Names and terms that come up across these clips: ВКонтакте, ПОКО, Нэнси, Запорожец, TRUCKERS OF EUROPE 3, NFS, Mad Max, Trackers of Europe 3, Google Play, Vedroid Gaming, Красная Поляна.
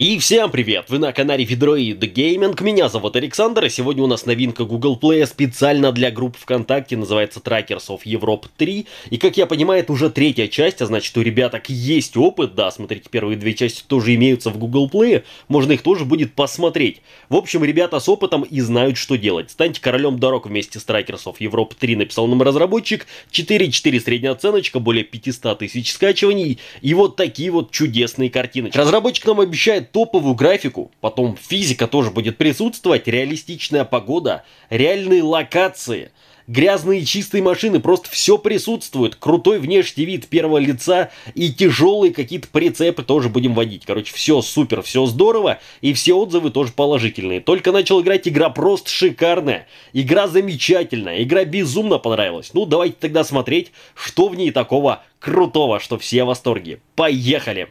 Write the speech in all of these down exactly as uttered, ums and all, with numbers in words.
И всем привет! Вы на канале Vedroid Gaming, меня зовут Александр, и сегодня у нас новинка Google Play специально для групп ВКонтакте, называется Trackers of Europe три, и как я понимаю, это уже третья часть, а значит у ребяток есть опыт, да, смотрите, первые две части тоже имеются в Google Play, можно их тоже будет посмотреть. В общем, ребята с опытом и знают, что делать. Станьте королем дорог вместе с Trackers of Europe три, написал нам разработчик, четыре и четыре средняя оценочка, более пятисот тысяч скачиваний, и вот такие вот чудесные картиночки. Разработчик нам обещает топовую графику, потом физика тоже будет присутствовать, реалистичная погода, реальные локации, грязные и чистые машины, просто все присутствует, крутой внешний вид первого лица и тяжелые какие-то прицепы тоже будем водить. Короче, все супер, все здорово и все отзывы тоже положительные. Только начал играть, игра просто шикарная, игра замечательная, игра безумно понравилась. Ну, давайте тогда смотреть, что в ней такого крутого, что все в восторге. Поехали!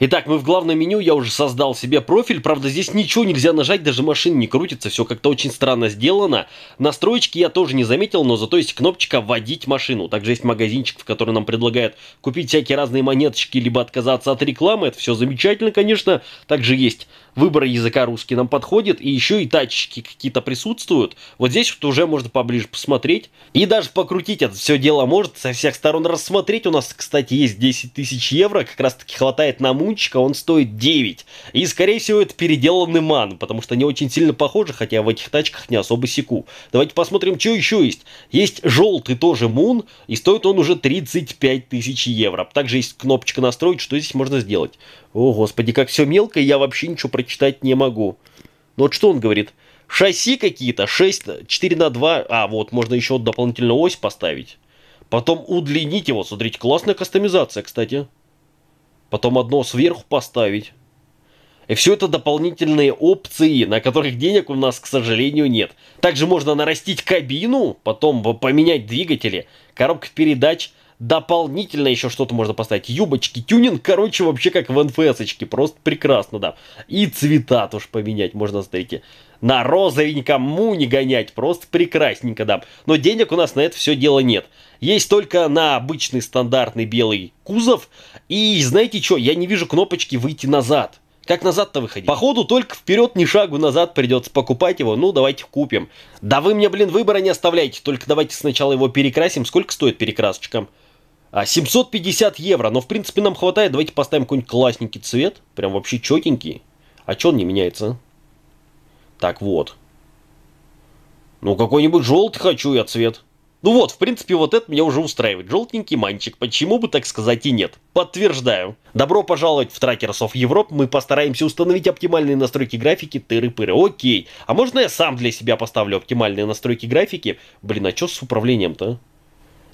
Итак, мы в главном меню, я уже создал себе профиль, правда здесь ничего нельзя нажать, даже машин не крутится, все как-то очень странно сделано. Настроечки я тоже не заметил, но зато есть кнопочка «Водить машину». Также есть магазинчик, в который нам предлагают купить всякие разные монеточки, либо отказаться от рекламы, это все замечательно, конечно. Также есть выбор языка, русский нам подходит, и еще и тачки какие-то присутствуют. Вот здесь вот уже можно поближе посмотреть и даже покрутить это все дело, может со всех сторон рассмотреть. У нас, кстати, есть десять тысяч евро, как раз таки хватает на муж. Он стоит девять. И, скорее всего, это переделанный ман, потому что они очень сильно похожи, хотя в этих тачках не особо секу. Давайте посмотрим, что еще есть. Есть желтый тоже мун, и стоит он уже тридцать пять тысяч евро. Также есть кнопочка настроить, что здесь можно сделать. О, господи, как все мелко, я вообще ничего прочитать не могу. Ну вот что он говорит? Шасси какие-то, шесть, четыре на два. А, вот, можно еще дополнительно ось поставить. Потом удлинить его. Смотрите, классная кастомизация, кстати. Потом одно сверху поставить. И все это дополнительные опции, на которых денег у нас, к сожалению, нет. Также можно нарастить кабину, потом поменять двигатели, коробка передач, дополнительно еще что-то можно поставить. Юбочки, тюнинг, короче, вообще как в эн эф эс-очке. Просто прекрасно, да. И цвета тоже поменять можно, смотрите. На розовеньком муне гонять, просто прекрасненько, да. Но денег у нас на это все дело нет. Есть только на обычный стандартный белый кузов. И знаете что, я не вижу кнопочки «Выйти назад». Как назад-то выходить? Походу только вперед ни шагу назад придется покупать его. Ну, давайте купим. Да вы мне, блин, выбора не оставляйте. Только давайте сначала его перекрасим. Сколько стоит перекрасочка? семьсот пятьдесят евро. Но, в принципе, нам хватает. Давайте поставим какой-нибудь классненький цвет. Прям вообще четенький. А че он не меняется? Так вот. Ну, какой-нибудь желтый хочу я цвет. Ну вот, в принципе, вот это меня уже устраивает. Желтенький манчик, почему бы так сказать и нет. Подтверждаю. Добро пожаловать в Trackers of Europe. Мы постараемся установить оптимальные настройки графики, тыры-пыры. Окей. А можно я сам для себя поставлю оптимальные настройки графики? Блин, а что с управлением-то?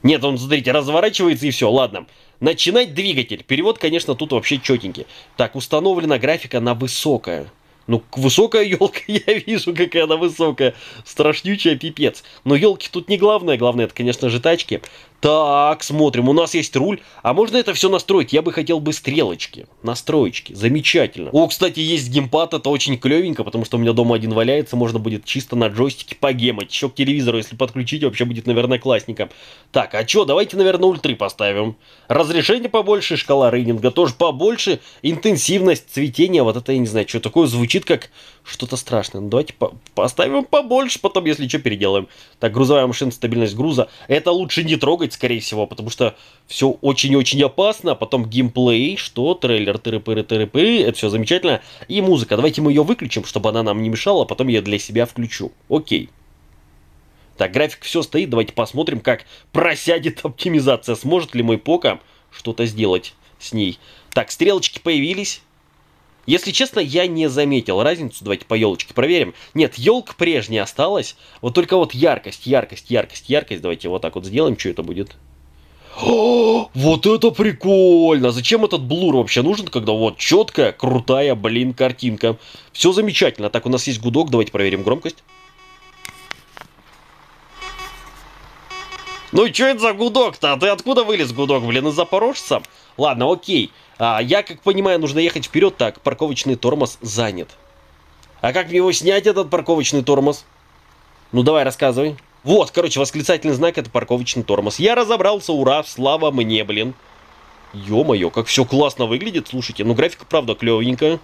Нет, он, смотрите, разворачивается и все, ладно. Начинать двигатель. Перевод, конечно, тут вообще четенький. Так, установлена графика на высокое. Ну, высокая елка, я вижу, какая она высокая. Страшнючая, пипец. Но елки тут не главное. Главное, это, конечно же, тачки. Так, смотрим. У нас есть руль. А можно это все настроить? Я бы хотел бы стрелочки. Настроечки. Замечательно. О, кстати, есть геймпад. Это очень клевенько, потому что у меня дома один валяется. Можно будет чисто на джойстике погемать. Еще к телевизору, если подключить, вообще будет, наверное, классненько. Так, а что? Давайте, наверное, ультры поставим. Разрешение побольше, шкала рейдинга тоже побольше. Интенсивность цветения. Вот это я не знаю, что такое звучит. Как что-то страшное. Ну, давайте по поставим побольше, потом, если что, переделаем. Так, грузовая машина, стабильность груза. Это лучше не трогать, скорее всего, потому что все очень-очень опасно. Потом геймплей, что? Трейлер, тыры-пыры-тыры-пыры. Это все замечательно. И музыка. Давайте мы ее выключим, чтобы она нам не мешала, а потом я для себя включу. Окей. Так, график все стоит. Давайте посмотрим, как просядет оптимизация. Сможет ли мой ПОКО что-то сделать с ней. Так, стрелочки появились. Если честно, я не заметил разницу. Давайте по елочке проверим. Нет, елка прежняя осталась. Вот только вот яркость, яркость, яркость, яркость. Давайте вот так вот сделаем, что это будет. О, вот это прикольно! Зачем этот блур вообще нужен, когда вот четкая, крутая, блин, картинка. Все замечательно. Так, у нас есть гудок. Давайте проверим громкость. Ну и что это за гудок-то? А ты откуда вылез, гудок, блин, из Запорожца? Ладно, окей. А, я, как понимаю, нужно ехать вперед. Так, парковочный тормоз занят. А как мне его снять, этот парковочный тормоз? Ну, давай, рассказывай. Вот, короче, восклицательный знак — это парковочный тормоз. Я разобрался, ура, слава мне, блин. Ё-моё, как все классно выглядит, слушайте. Ну, графика, правда, клёвенькая.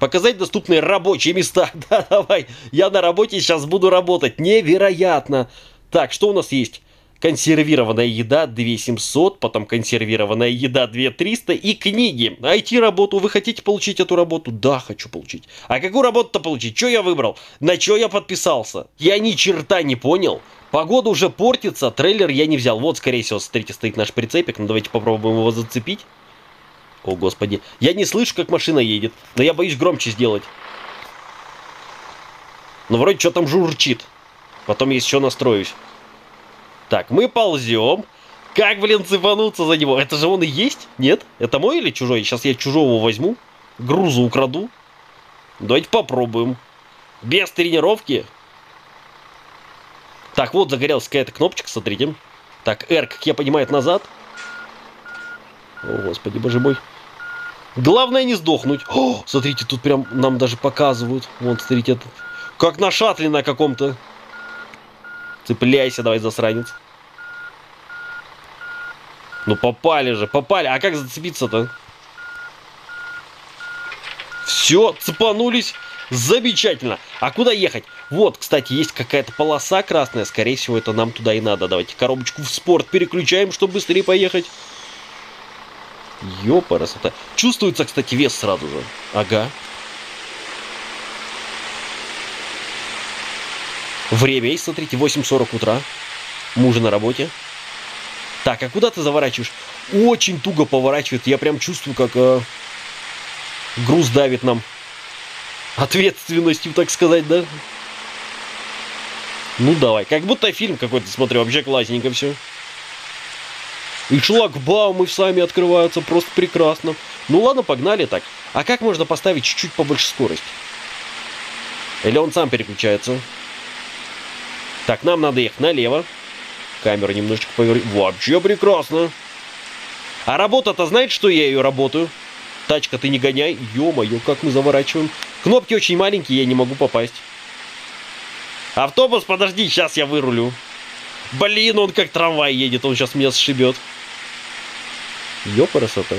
Показать доступные рабочие места. Да, давай, я на работе сейчас буду работать. Невероятно. Так, что у нас есть? Консервированная еда две тысячи семьсот, потом консервированная еда две тысячи триста и книги. ай ти-работу, вы хотите получить эту работу? Да, хочу получить. А какую работу-то получить? Что я выбрал? На что я подписался? Я ни черта не понял. Погода уже портится, трейлер я не взял. Вот, скорее всего, смотрите, стоит наш прицепик. Ну, давайте попробуем его зацепить. О, господи. Я не слышу, как машина едет, но я боюсь громче сделать. Ну, вроде что там журчит. Потом еще настроюсь. Так, мы ползем. Как, блин, цепануться за него? Это же он и есть? Нет? Это мой или чужой? Сейчас я чужого возьму. Грузу украду. Давайте попробуем. Без тренировки. Так, вот загорелась какая-то кнопочка, смотрите. Так, R, как я понимаю, назад. О, господи, боже мой. Главное не сдохнуть. О, смотрите, тут прям нам даже показывают. Вон, смотрите, этот. Как на шаттле на каком-то. Цепляйся, давай, засранец. Ну попали же, попали. А как зацепиться-то? Все, цепанулись. Замечательно. А куда ехать? Вот, кстати, есть какая-то полоса красная. Скорее всего, это нам туда и надо. Давайте коробочку в спорт переключаем, чтобы быстрее поехать. Ёпа, красота. Чувствуется, кстати, вес сразу же. Ага. Время есть, смотрите, восемь сорок утра. Мужа на работе. Так, а куда ты заворачиваешь? Очень туго поворачивает. Я прям чувствую, как э, груз давит нам. Ответственностью, так сказать, да? Ну, давай. Как будто фильм какой-то, смотрю, вообще классненько все. И шлагбаумы сами открываются, просто прекрасно. Ну, ладно, погнали так. А как можно поставить чуть-чуть побольше скорость? Или он сам переключается? Так, нам надо ехать налево. Камеру немножечко повернуть. Вообще прекрасно. А работа-то знает, что я ее работаю? Тачка, ты не гоняй. Ё-моё, как мы заворачиваем. Кнопки очень маленькие, я не могу попасть. Автобус, подожди, сейчас я вырулю. Блин, он как трамвай едет, он сейчас меня сшибет. Ё-красота.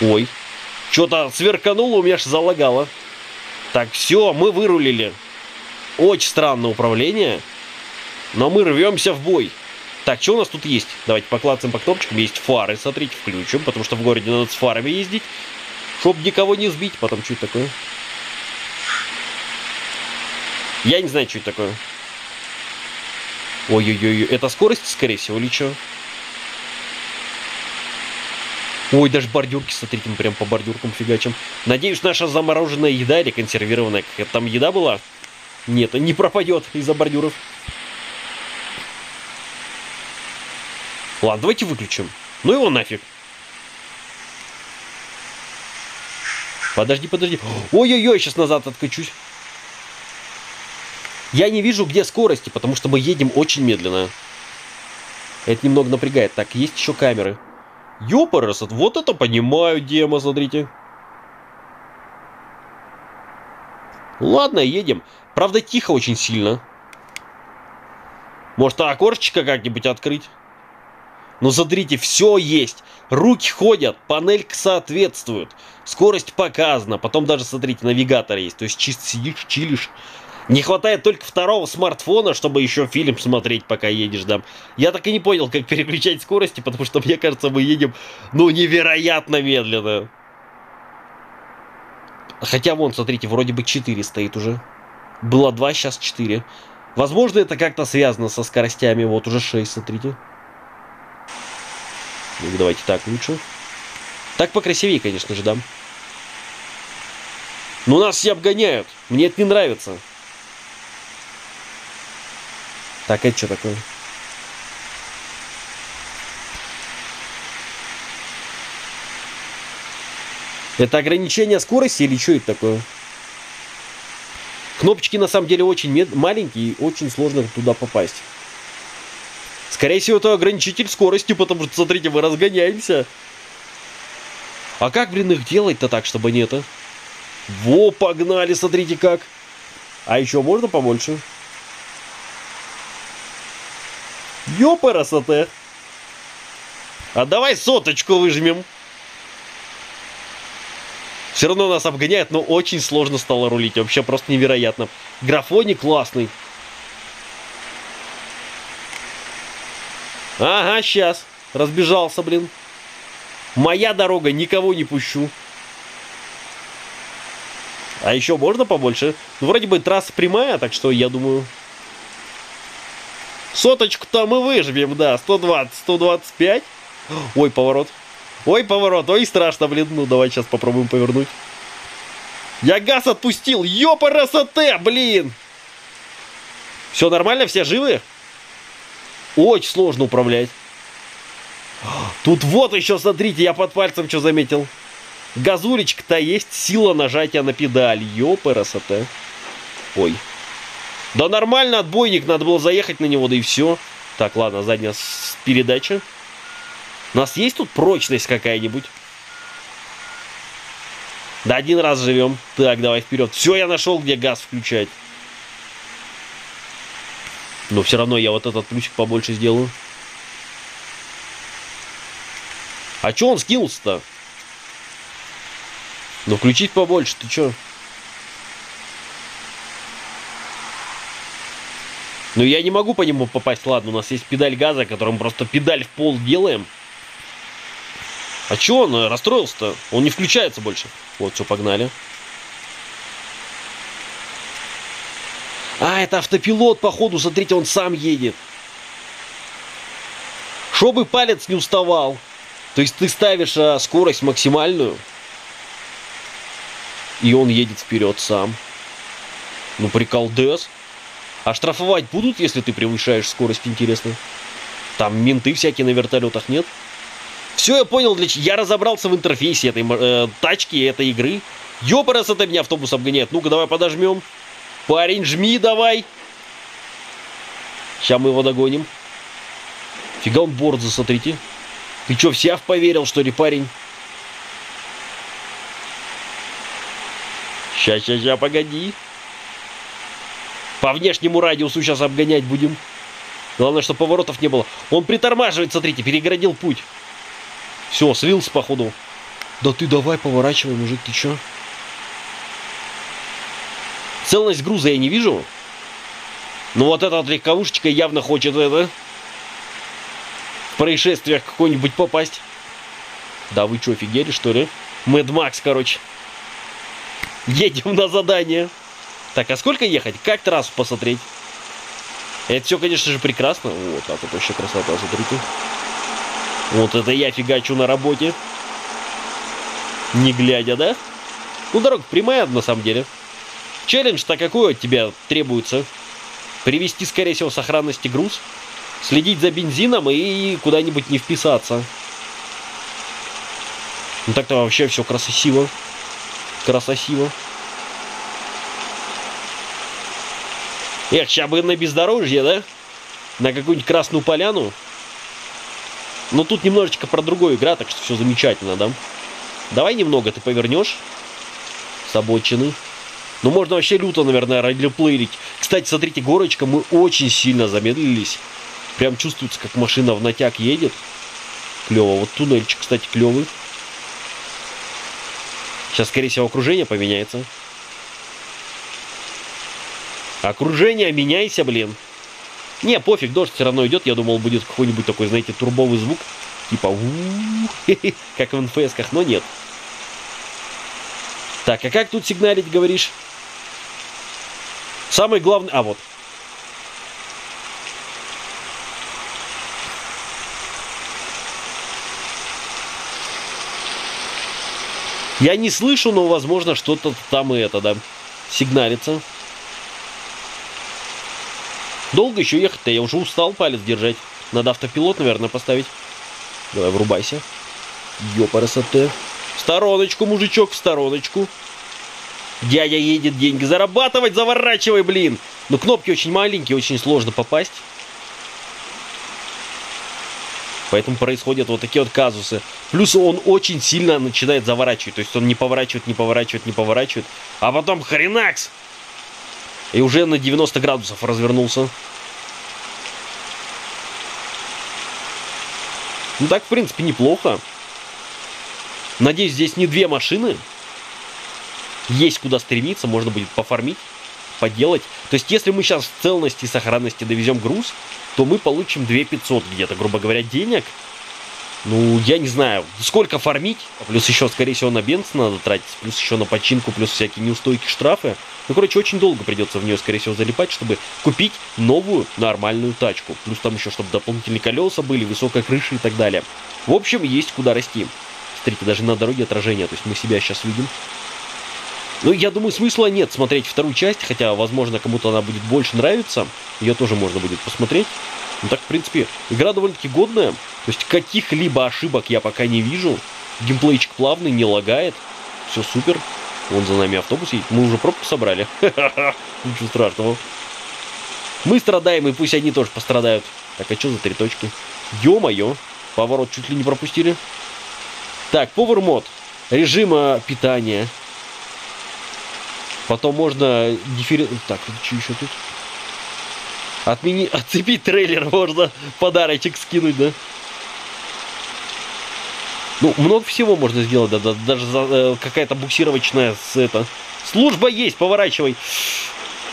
Ой, что-то сверкануло, у меня аж залагало. Так, все, мы вырулили. Очень странное управление, но мы рвемся в бой. Так, что у нас тут есть? Давайте поклацаем по кнопочкам. Есть фары, смотрите, включим, потому что в городе надо с фарами ездить, чтобы никого не сбить. Потом, что это такое? Я не знаю, что это такое. Ой-ой-ой, это скорость, скорее всего, или что? Ой, даже бордюрки, смотрите, мы прям по бордюркам фигачим. Надеюсь, наша замороженная еда или консервированная, как там еда была... Нет, он не пропадет из-за бордюров. Ладно, давайте выключим. Ну его нафиг. Подожди, подожди. Ой-ой-ой, сейчас назад откачусь. Я не вижу, где скорости, потому что мы едем очень медленно. Это немного напрягает. Так, есть еще камеры. Ёпарас, вот это понимаю, демо, смотрите. Ладно, едем. Правда, тихо очень сильно. Может, окошечко как-нибудь открыть? Ну, смотрите, все есть. Руки ходят, панелька соответствует. Скорость показана. Потом даже, смотрите, навигатор есть. То есть, чисто сидишь, чилишь. Не хватает только второго смартфона, чтобы еще фильм смотреть, пока едешь, да. Я так и не понял, как переключать скорости, потому что, мне кажется, мы едем, ну, невероятно медленно. Хотя, вон, смотрите, вроде бы четыре стоит уже. Было два, сейчас четыре. Возможно, это как-то связано со скоростями. Вот уже шесть, смотрите. Ну, давайте так лучше. Так покрасивее, конечно же, да. Но нас все обгоняют. Мне это не нравится. Так, это что такое? Это ограничение скорости или что это такое? Кнопочки на самом деле очень мед... маленькие и очень сложно туда попасть. Скорее всего, это ограничитель скорости, потому что, смотрите, мы разгоняемся. А как, блин, их делать-то так, чтобы не это? Во, погнали, смотрите как. А еще можно побольше? Ёпа, красота. А давай соточку выжмем. Все равно нас обгоняет, но очень сложно стало рулить. Вообще просто невероятно. Графоний классный. Ага, сейчас. Разбежался, блин. Моя дорога, никого не пущу. А еще можно побольше? Ну, вроде бы трасса прямая, так что я думаю... Соточку-то мы выжмем, да. сто двадцать, сто двадцать пять. Ой, поворот. Ой, поворот. Ой, страшно, блин. Ну, давай сейчас попробуем повернуть. Я газ отпустил. Ёпарасоте, блин. Все нормально? Все живы? Очень сложно управлять. Тут вот еще, смотрите, я под пальцем что заметил. Газуречка-то есть, сила нажатия на педаль. Ёпарасоте. Ой. Да нормально, отбойник, надо было заехать на него, да и все. Так, ладно, задняя передача. У нас есть тут прочность какая-нибудь? Да один раз живем. Так, давай вперед. Все, я нашел, где газ включать. Но все равно я вот этот ключик побольше сделаю. А че он скинулся-то? Ну, включить побольше, ты че? Ну, я не могу по нему попасть. Ладно, у нас есть педаль газа, которым просто педаль в пол делаем. А чё он расстроился-то? Он не включается больше. Вот, все, погнали. А, это автопилот, походу, смотрите, он сам едет. Чтобы палец не уставал. То есть ты ставишь а, скорость максимальную. И он едет вперед сам. Ну, приколдес. А штрафовать будут, если ты превышаешь скорость, интересно? Там менты всякие на вертолетах, нет? Все, я понял, для чего. Я разобрался в интерфейсе этой э, тачки, этой игры. Ёпарас, это меня автобус обгоняет. Ну-ка, давай подожмем. Парень, жми давай. Сейчас мы его догоним. Фига он борт, засмотрите. Ты что, в себя поверил, что ли, парень? Сейчас, сейчас, сейчас, погоди. По внешнему радиусу сейчас обгонять будем. Главное, чтобы поворотов не было. Он притормаживает, смотрите, перегородил путь. Все, слился, походу. Да ты давай, поворачивай, мужик, ты че? Целостность груза я не вижу. Но вот эта вот легковушечка явно хочет это, в происшествиях какой-нибудь попасть. Да вы че, офигели, что ли? Mad Max, короче. Едем на задание. Так, а сколько ехать? Как трассу посмотреть? Это все, конечно же, прекрасно. Вот, а тут вообще красота, смотрите. Вот это я фигачу на работе. Не глядя, да? Ну, дорога прямая, на самом деле. Челлендж-то какой от тебя требуется? Привести, скорее всего, в сохранности груз. Следить за бензином и куда-нибудь не вписаться. Ну, так-то вообще все красиво. Красиво. Эх, сейчас бы на бездорожье, да? На какую-нибудь Красную Поляну. Но тут немножечко про другую игра, так что все замечательно, да? Давай немного ты повернешь с обочины. Ну, можно вообще люто, наверное, радиоплеерить. Кстати, смотрите, горочка, мы очень сильно замедлились. Прям чувствуется, как машина в натяг едет. Клево. Вот туннельчик, кстати, клевый. Сейчас, скорее всего, окружение поменяется. Окружение, меняйся, блин. Не, пофиг, дождь все равно идет. Я думал, будет какой-нибудь такой, знаете, турбовый звук. Типа, как в эн эф эс-ках, но нет. Так, а как тут сигналить, говоришь? Самый главный... А, вот. Я не слышу, но, возможно, что-то там и это, да, сигналится. Долго еще ехать-то? Я уже устал палец держать. Надо автопилот, наверное, поставить. Давай, врубайся. Ёпарасоте. В стороночку, мужичок, в стороночку. Дядя едет деньги зарабатывать. Заворачивай, блин. Но кнопки очень маленькие, очень сложно попасть. Поэтому происходят вот такие вот казусы. Плюс он очень сильно начинает заворачивать. То есть он не поворачивает, не поворачивает, не поворачивает. А потом хренакс. И уже на девяносто градусов развернулся. Ну так, в принципе, неплохо. Надеюсь, здесь не две машины. есть куда стремиться, можно будет пофармить, поделать. То есть, если мы сейчас в целости и сохранности довезем груз, то мы получим две тысячи пятьсот где-то, грубо говоря, денег. Ну, я не знаю, сколько фармить. Плюс еще, скорее всего, на бенз надо тратить. Плюс еще на починку, плюс всякие неустойки, штрафы. Ну, короче, очень долго придется в нее, скорее всего, залипать, чтобы купить новую нормальную тачку. Плюс там еще, чтобы дополнительные колеса были, высокая крыша и так далее. В общем, есть куда расти. Смотрите, даже на дороге отражение. То есть мы себя сейчас видим. Ну, я думаю, смысла нет смотреть вторую часть. Хотя, возможно, кому-то она будет больше нравиться. Ее тоже можно будет посмотреть. Ну так, в принципе, игра довольно-таки годная. То есть каких-либо ошибок я пока не вижу. Геймплейчик плавный, не лагает. Все супер. Вон за нами автобус едет. Мы уже пробку собрали. Ха-ха-ха. Ничего страшного. Мы страдаем, и пусть они тоже пострадают. Так, а что за три точки? Ё-моё. Поворот чуть ли не пропустили. Так, повар мод. Режима питания. Потом можно диффер... Так, что еще тут? Отмени... Отцепить трейлер можно, подарочек скинуть, да? Ну, много всего можно сделать, да, да даже э, какая-то буксировочная с, это... Служба есть, поворачивай.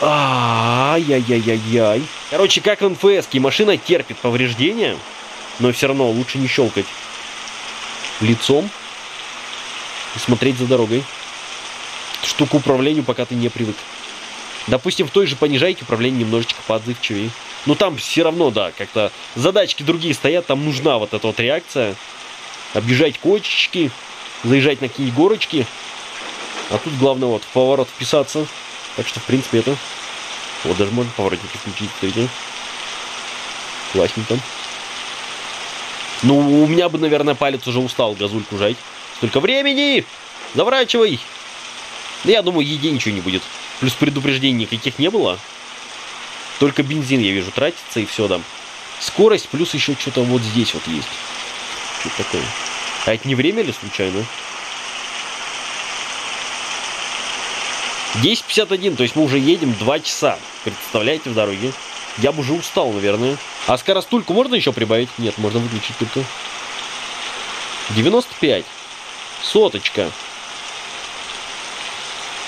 Ай-яй-яй-яй-яй. Короче, как в эн эф эс-ке, машина терпит повреждения, но все равно лучше не щелкать лицом и смотреть за дорогой. Что к управлению пока ты не привык. Допустим, в той же понижайке управление немножечко поотзывчивее. Но там все равно, да, как-то задачки другие стоят, там нужна вот эта вот реакция. Объезжать кочечки, заезжать на какие-то горочки. А тут главное вот в поворот вписаться. Так что, в принципе, это... Вот даже можно поворотники включить, смотрите. Классненько. Ну, у меня бы, наверное, палец уже устал газульку жать. Столько времени! Заворачивай! Я думаю, еде ничего не будет. Плюс предупреждений никаких не было. Только бензин, я вижу, тратится и все там. Да. Скорость плюс еще что-то вот здесь вот есть. Что-то такое. А это не время ли случайно? десять пятьдесят один, то есть мы уже едем два часа. Представляете, в дороге. Я бы уже устал, наверное. А скоростульку можно еще прибавить? Нет, можно выключить только. девяносто пять. Соточка.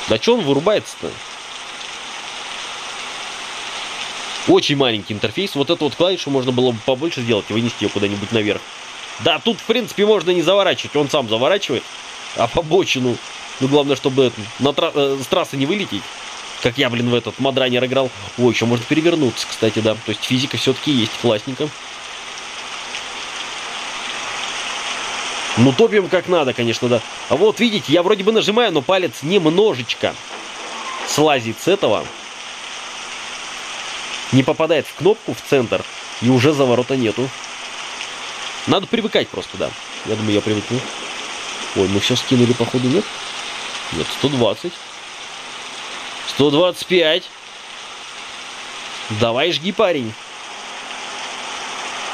Да что он вырубается-то? Очень маленький интерфейс. Вот эту вот клавишу можно было бы побольше сделать и вынести ее куда-нибудь наверх. Да, тут, в принципе, можно не заворачивать. Он сам заворачивает. А по бочину... Ну, главное, чтобы на тра... с трассы не вылететь. Как я, блин, в этот мадранер играл. Ой, еще можно перевернуться, кстати, да. То есть физика все-таки есть. Классненько. Ну, топим как надо, конечно, да. А вот, видите, я вроде бы нажимаю, но палец немножечко слазит с этого. Не попадает в кнопку, в центр. И уже заворота нету. Надо привыкать просто, да. Я думаю, я привыкну. Ой, мы все скинули, походу, нет? Нет, сто двадцать. сто двадцать пять. Давай, жги, парень.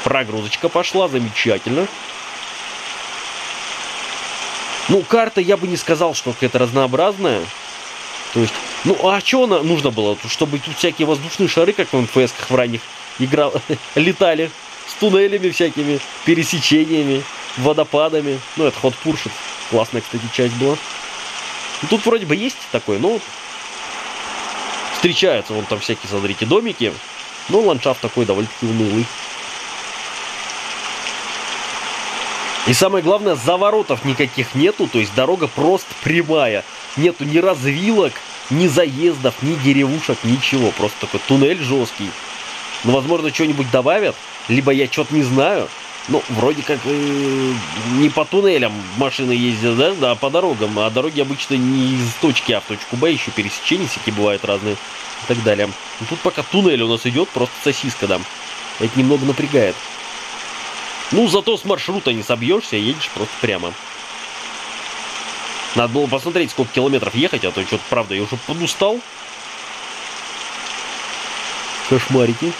Прогрузочка пошла, замечательно. Ну, карта, я бы не сказал, что какая-то разнообразная. То есть, ну, а что нужно было? Чтобы тут всякие воздушные шары, как в эн эф эс-ках в ранних играл, летали. С туннелями всякими, пересечениями, водопадами. Ну, это Hot Pursuit. Классная, кстати, часть была. Ну, тут вроде бы есть такой, но... Встречаются вон там всякие, смотрите, домики. Но ландшафт такой довольно-таки унылый. И самое главное, заворотов никаких нету, то есть дорога просто прямая. Нету ни развилок, ни заездов, ни деревушек, ничего. Просто такой туннель жесткий. Ну, возможно, что-нибудь добавят, либо я что-то не знаю. Ну, вроде как э, не по туннелям машины ездят, да? Да, по дорогам. А дороги обычно не из точки А в точку Б, еще пересечения всякие бывают разные и так далее. Но тут пока туннель у нас идет, просто сосиска там. Это немного напрягает. Ну, зато с маршрута не собьешься, едешь просто прямо. Надо было посмотреть, сколько километров ехать, а то что-то, правда, я уже подустал. Кошмарики.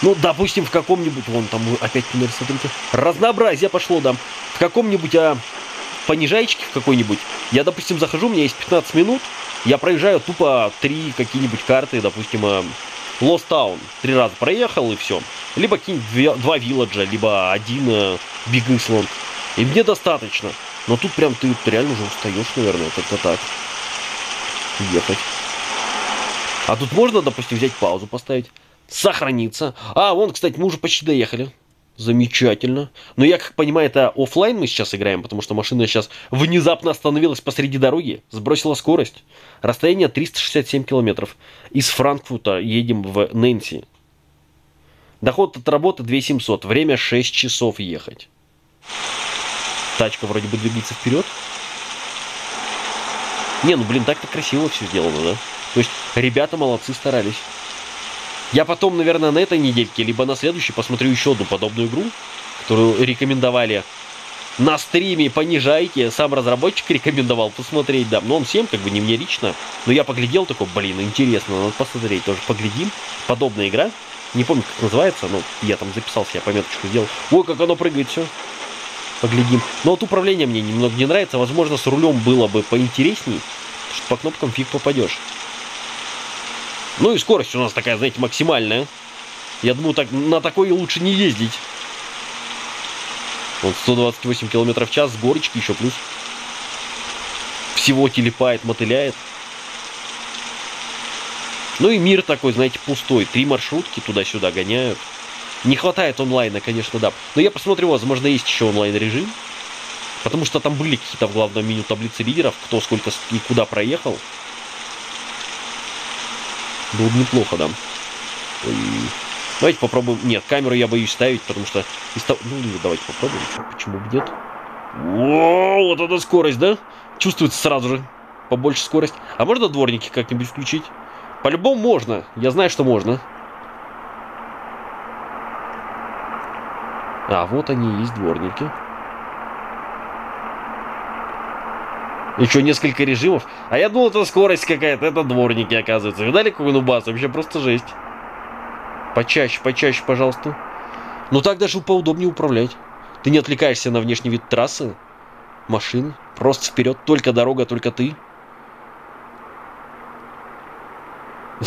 Ну, допустим, в каком-нибудь... Вон там опять, смотрите. Разнообразие пошло, да. В каком-нибудь, а... понижайчике в какой-нибудь. Я, допустим, захожу, у меня есть пятнадцать минут. Я проезжаю тупо три какие-нибудь карты, допустим... А... Lost Town. Три раза проехал и все. Либо какие-нибудь два вилладжа, либо один э, Big Island. И мне достаточно. Но тут прям ты реально уже устаешь, наверное, как-то так. ехать. А тут можно, допустим, взять паузу, поставить, сохраниться. А, вон, кстати, мы уже почти доехали. Замечательно. Но я как понимаю, это офлайн мы сейчас играем, потому что машина сейчас внезапно остановилась посреди дороги, сбросила скорость. Расстояние триста шестьдесят семь километров. Из Франкфурта едем в Нэнси. Доход от работы две тысячи семьсот. Время шесть часов ехать. Тачка вроде бы двигается вперед. Не, ну блин, так-то красиво все сделано, да? То есть ребята молодцы, старались. Я потом, наверное, на этой недельке, либо на следующей посмотрю еще одну подобную игру, которую рекомендовали на стриме понижайки. Сам разработчик рекомендовал посмотреть, да. Но он всем, как бы, не мне лично. Но я поглядел, такой, блин, интересно, надо посмотреть. Тоже поглядим. Подобная игра. Не помню, как называется, но я там записался, я пометочку сделал. Ой, как оно прыгает, все. Поглядим. Но вот управление мне немного не нравится. Возможно, с рулем было бы поинтересней, потому что по кнопкам фиг попадешь. Ну и скорость у нас такая, знаете, максимальная. Я думаю, так, на такой лучше не ездить. Вот сто двадцать восемь километров в час, с горочки еще плюс. Всего телепает, мотыляет. Ну и мир такой, знаете, пустой. Три маршрутки туда-сюда гоняют. Не хватает онлайна, конечно, да. Но я посмотрю, возможно, есть еще онлайн-режим. Потому что там были какие-то в главном меню таблицы лидеров, кто сколько и куда проехал. Было бы неплохо, да. Давайте попробуем. Нет, камеру я боюсь ставить, потому что... Ну, давайте попробуем. Почему бы нет? О, вот это скорость, да? Чувствуется сразу же. Побольше скорость. А можно дворники как-нибудь включить? По-любому можно. Я знаю, что можно. А, вот они и есть, дворники. Еще несколько режимов. А я думал, это скорость какая-то. Это дворники, оказывается. Видали, какой нубас? Вообще просто жесть. Почаще, почаще, пожалуйста. Ну так даже поудобнее управлять. Ты не отвлекаешься на внешний вид трассы, машин. Просто вперед. Только дорога, только ты.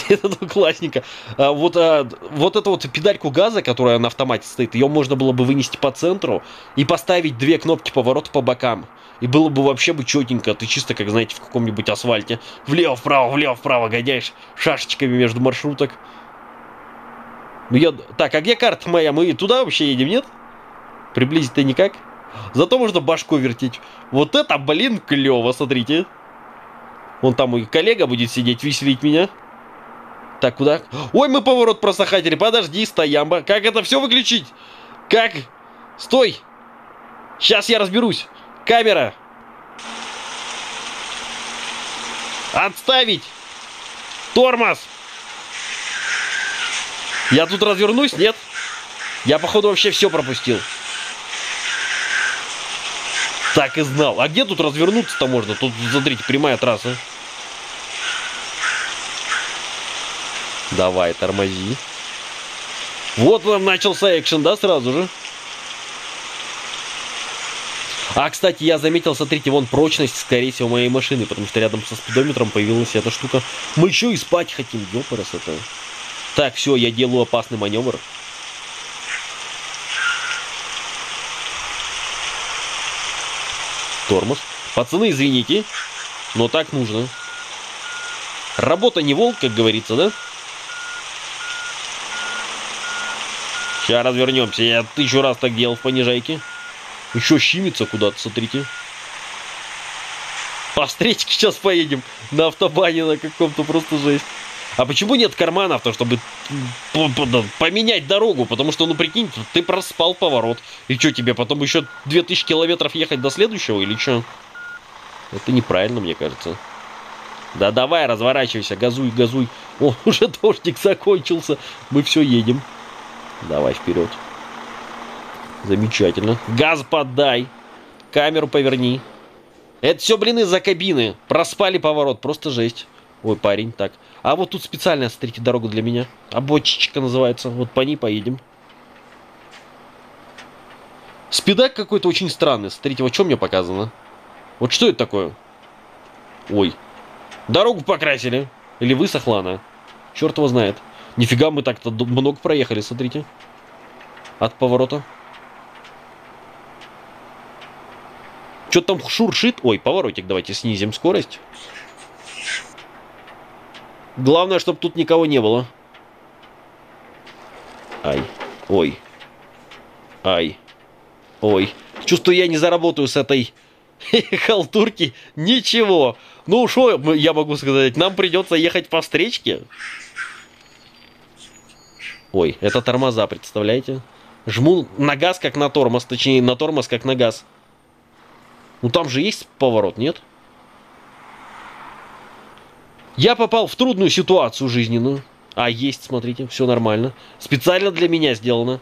Это классненько. А, вот, а, вот эту вот педальку газа, которая на автомате стоит, ее можно было бы вынести по центру и поставить две кнопки поворота по бокам. И было бы вообще бы четенько. Ты чисто, как, знаете, в каком-нибудь асфальте. Влево-вправо, влево-вправо гоняешь шашечками между маршруток. Ну я... Так, а где карта моя? Мы туда вообще едем, нет? Приблизить-то никак. Зато можно башку вертеть. Вот это, блин, клево, смотрите. Вон там мой коллега будет сидеть, веселить меня. Так, куда? Ой, мы поворот просто хотели. Подожди, стоямба. Как это все выключить? Как? Стой! Сейчас я разберусь. Камера. Отставить. Тормоз. Я тут развернусь? Нет? Я, походу, вообще все пропустил. Так и знал. А где тут развернуться-то можно? Тут, смотрите, прямая трасса. Давай, тормози. Вот нам начался экшен, да, сразу же. А, кстати, я заметил, смотрите, вон прочность, скорее всего, моей машины, потому что рядом со спидометром появилась эта штука. Мы еще и спать хотим, ёпарас это. Так, все, я делаю опасный маневр. Тормоз. Пацаны, извините, но так нужно. Работа не волк, как говорится, да? Сейчас развернемся. Я тысячу раз так делал в понижайке. Еще щимится куда-то, смотрите. По встречке сейчас поедем. На автобане на каком-то, просто жесть. А почему нет карманов-то, чтобы поменять дорогу? Потому что, ну прикинь, ты проспал поворот. И что, тебе потом еще две тысячи километров ехать до следующего или что? Это неправильно, мне кажется. Да давай, разворачивайся, газуй, газуй. О, уже дождик закончился. Мы все едем. Давай вперед. Замечательно. Газ подай. Камеру поверни. Это все, блин, из-за кабины. Проспали поворот. Просто жесть. Ой, парень, так. А вот тут специально, смотрите, дорогу для меня. Обочечка называется. Вот по ней поедем. Спидак какой-то очень странный. Смотрите, вот что мне показано. Вот что это такое? Ой. Дорогу покрасили. Или высохла она. Черт его знает. Нифига мы так-то много проехали, смотрите. От поворота. Что-то там шуршит. Ой, поворотик, давайте снизим скорость. Главное, чтобы тут никого не было. Ай. Ой. Ай. Ой. Чувствую, я не заработаю с этой халтурки. Ничего. Ну, что я могу сказать? Нам придется ехать по встречке. Ой, это тормоза, представляете? Жму на газ, как на тормоз. Точнее, на тормоз, как на газ. Ну, там же есть поворот, нет? Я попал в трудную ситуацию жизненную. А, есть, смотрите, все нормально. Специально для меня сделано.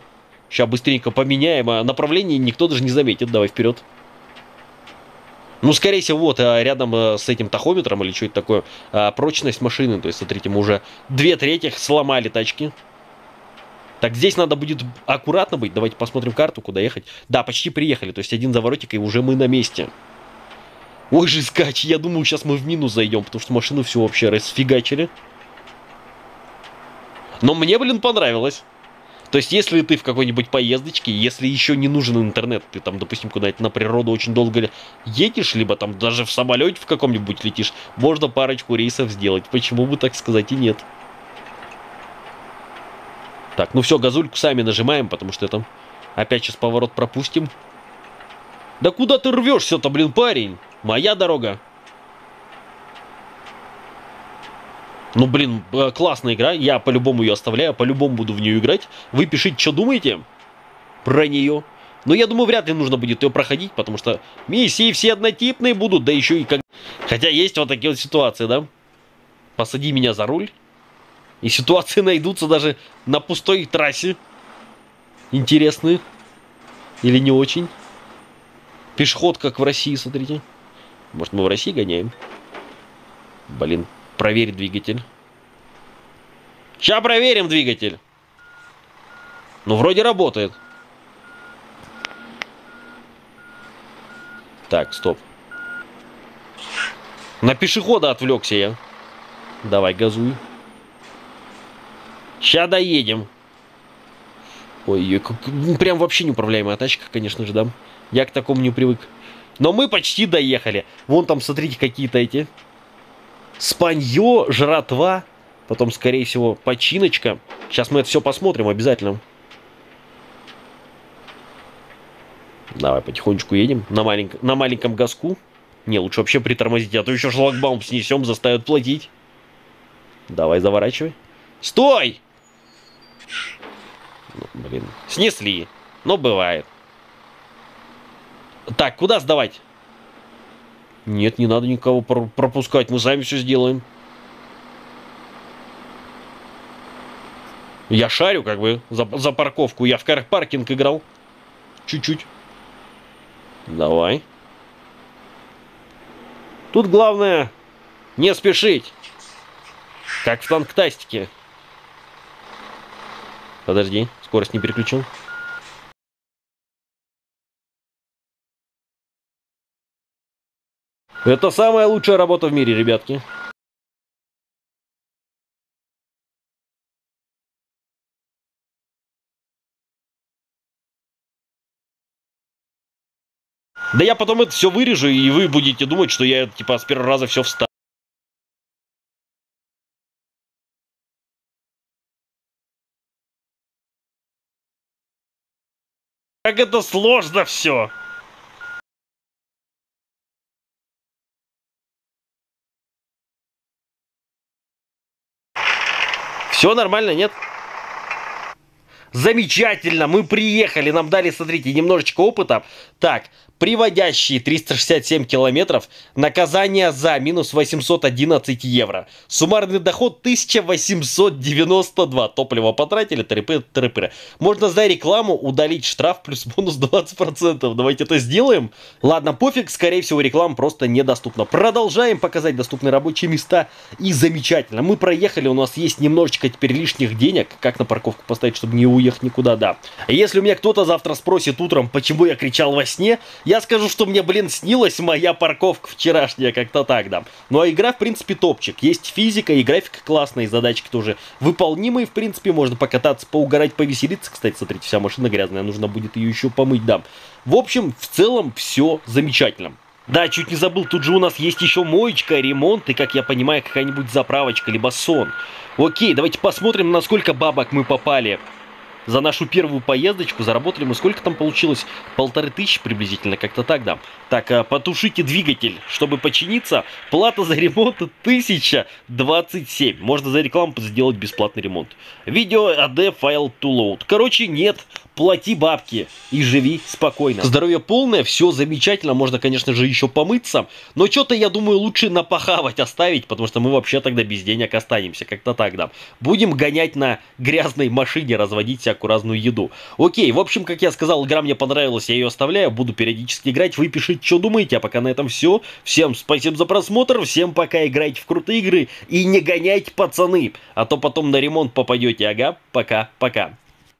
Сейчас быстренько поменяем, а направление никто даже не заметит. Давай вперед. Ну, скорее всего, вот, рядом с этим тахометром, или что это такое, прочность машины. То есть, смотрите, мы уже две трети сломали тачки. Так, здесь надо будет аккуратно быть. Давайте посмотрим карту, куда ехать. Да, почти приехали. То есть, один заворотик, и уже мы на месте. Ой же, скач, я думаю, сейчас мы в минус зайдем, потому что машину все вообще расфигачили. Но мне, блин, понравилось. То есть, если ты в какой-нибудь поездочке, если еще не нужен интернет, ты там, допустим, куда-нибудь на природу очень долго едешь, либо там даже в самолете в каком-нибудь летишь, можно парочку рейсов сделать. Почему бы так сказать и нет? Так, ну все, газульку сами нажимаем, потому что там опять сейчас поворот пропустим. Да куда ты рвешься-то, блин, парень? Моя дорога. Ну, блин, классная игра. Я по-любому ее оставляю, по-любому буду в нее играть. Вы пишите, что думаете про нее. Но я думаю, вряд ли нужно будет ее проходить, потому что миссии все однотипные будут, да еще и как... Хотя есть вот такие вот ситуации, да? Посади меня за руль. И ситуации найдутся даже на пустой трассе. Интересные. Или не очень. Пешеход, как в России, смотрите. Может, мы в России гоняем? Блин, проверь двигатель. Сейчас проверим двигатель. Ну, вроде работает. Так, стоп. На пешехода отвлекся я. Давай, газуй. Сейчас доедем. Ой, как... прям вообще неуправляемая тачка, конечно же, да. Я к такому не привык. Но мы почти доехали. Вон там, смотрите, какие-то эти. Спанье, жратва. Потом, скорее всего, починочка. Сейчас мы это все посмотрим обязательно. Давай потихонечку едем. На, малень... на маленьком газку. Не, лучше вообще притормозить. А то еще шлагбаум снесем, заставят платить. Давай, заворачивай. Стой! Ну, блин, снесли. Но бывает. Так, куда сдавать? Нет, не надо никого пропускать. Мы сами все сделаем. Я шарю, как бы, за, за парковку. Я в кар-паркинг играл. Чуть-чуть. Давай. Тут главное не спешить. Как в танктастике. Подожди, скорость не переключил. Это самая лучшая работа в мире, ребятки. Да я потом это все вырежу, и вы будете думать, что я типа с первого раза все вставил. Как это сложно все! Все нормально, нет? Замечательно, мы приехали, нам дали, смотрите, немножечко опыта. Так, приводящие триста шестьдесят семь километров, наказание за минус восемьсот одиннадцать евро. Суммарный доход тысяча восемьсот девяносто два. Топливо потратили, трепы-трепы. Можно за рекламу удалить штраф плюс бонус двадцать процентов. Давайте это сделаем. Ладно, пофиг, скорее всего, реклама просто недоступна. Продолжаем показать доступные рабочие места. И замечательно, мы проехали, у нас есть немножечко теперь лишних денег. Как на парковку поставить, чтобы не уехать никуда, да. Если у меня кто-то завтра спросит утром, почему я кричал во сне... Я скажу, что мне, блин, снилась моя парковка вчерашняя, как-то так, да. Ну, а игра, в принципе, топчик. Есть физика, и графика классная, и задачки тоже выполнимые, в принципе. Можно покататься, поугарать, повеселиться. Кстати, смотрите, вся машина грязная, нужно будет ее еще помыть, да. В общем, в целом, все замечательно. Да, чуть не забыл, тут же у нас есть еще моечка, ремонт и, как я понимаю, какая-нибудь заправочка, либо сон. Окей, давайте посмотрим, на сколько бабок мы попали. За нашу первую поездочку заработали мы, сколько там получилось? Полторы тысячи приблизительно, как-то так, да. Так, потушите двигатель, чтобы починиться. Плата за ремонт тысяча двадцать семь. Можно за рекламу сделать бесплатный ремонт. Видео эй ди файл to load. Короче, нет, плати бабки и живи спокойно. Здоровье полное, все замечательно. Можно, конечно же, еще помыться. Но что-то, я думаю, лучше напахавать оставить, потому что мы вообще тогда без денег останемся, как-то так, да. Будем гонять на грязной машине, разводить себя разную еду. Окей, в общем, как я сказал, игра мне понравилась, я ее оставляю, буду периодически играть, вы пишите, что думаете, а пока на этом все. Всем спасибо за просмотр, всем пока, играйте в крутые игры и не гоняйте, пацаны, а то потом на ремонт попадете, ага, пока-пока.